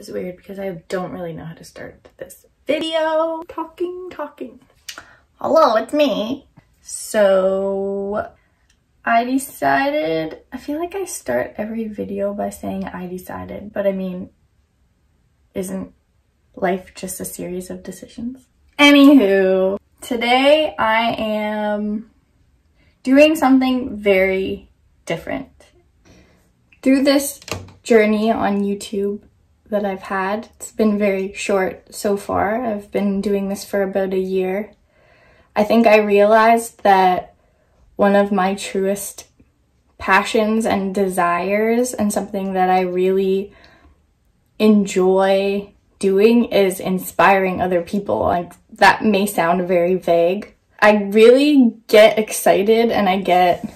is weird because I don't really know how to start this video. Talking. Hello, it's me. So I decided, I feel like I start every video by saying I decided, but I mean, isn't life just a series of decisions? Anywho, today I am doing something very different. Through this journey on YouTube that I've had, it's been very short so far. I've been doing this for about a year. I think I realized that one of my truest passions and desires and something that I really enjoy doing is inspiring other people. Like, that may sound very vague. I really get excited and I get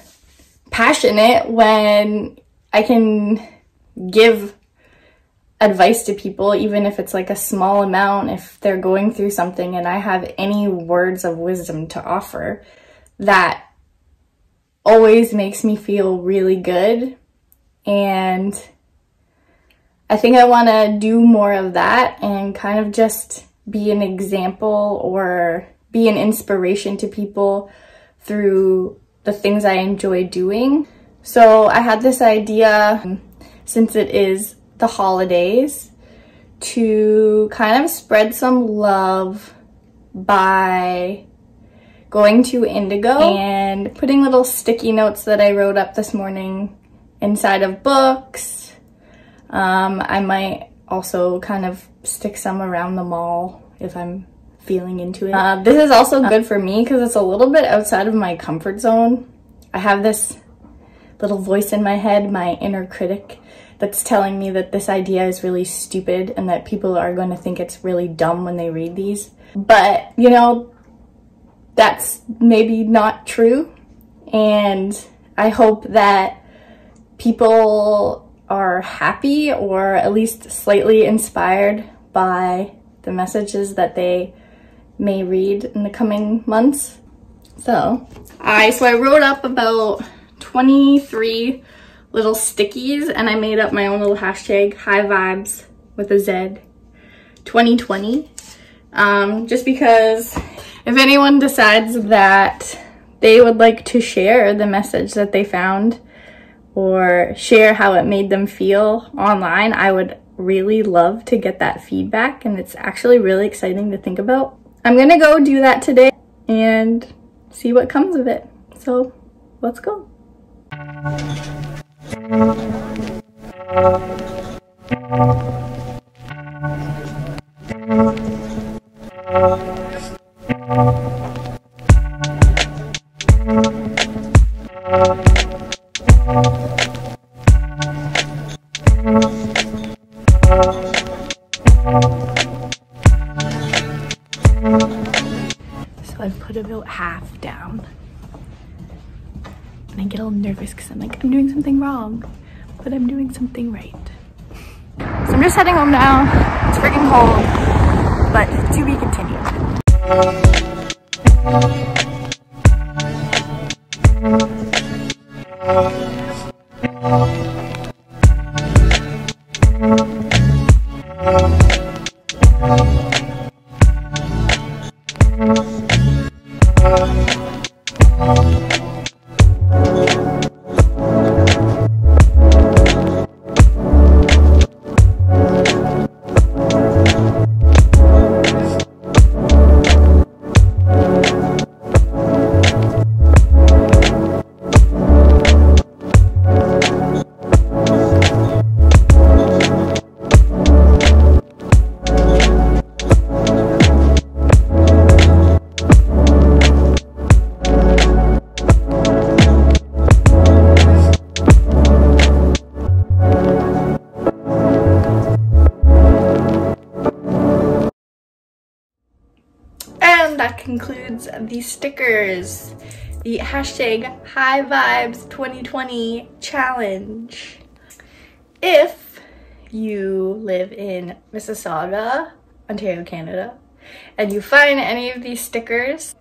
passionate when I can give advice to people, even if it's like a small amount, if they're going through something and I have any words of wisdom to offer. That always makes me feel really good, and I think I want to do more of that and kind of just be an example or be an inspiration to people through the things I enjoy doing. So I had this idea, since it is the holidays, to kind of spread some love by going to Indigo and putting little sticky notes that I wrote up this morning inside of books. I might also kind of stick some around the mall if I'm feeling into it. This is also good for me because it's a little bit outside of my comfort zone. I have this little voice in my head, my inner critic, that's telling me that this idea is really stupid and that people are going to think it's really dumb when they read these. But, you know, that's maybe not true. And I hope that people are happy or at least slightly inspired by the messages that they may read in the coming months. So I wrote up about 23 little stickies, and I made up my own little hashtag, HighVibez with a Z 2020, just because if anyone decides that they would like to share the message that they found or share how it made them feel online, I would really love to get that feedback, and it's actually really exciting to think about. I'm gonna go do that today and see what comes of it. So let's go. So I've put about half down. And I get all nervous because I'm like, I'm doing something wrong, but I'm doing something right. So I'm just heading home now. It's freaking cold, but to be continued. That concludes the stickers, the hashtag HighVibez2020 challenge. If you live in Mississauga, Ontario, Canada, and you find any of these stickers,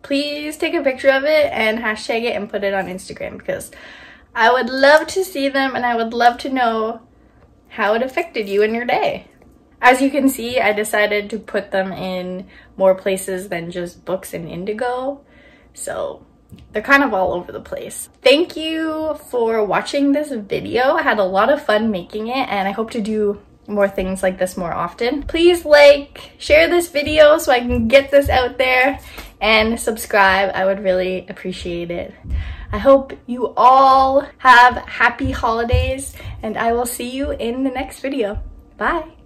please take a picture of it and hashtag it and put it on Instagram, because I would love to see them and I would love to know how it affected you in your day. As you can see, I decided to put them in more places than just books and Indigo, so they're kind of all over the place. Thank you for watching this video. I had a lot of fun making it, and I hope to do more things like this more often. Please like, share this video so I can get this out there, and subscribe. I would really appreciate it. I hope you all have happy holidays, and I will see you in the next video. Bye!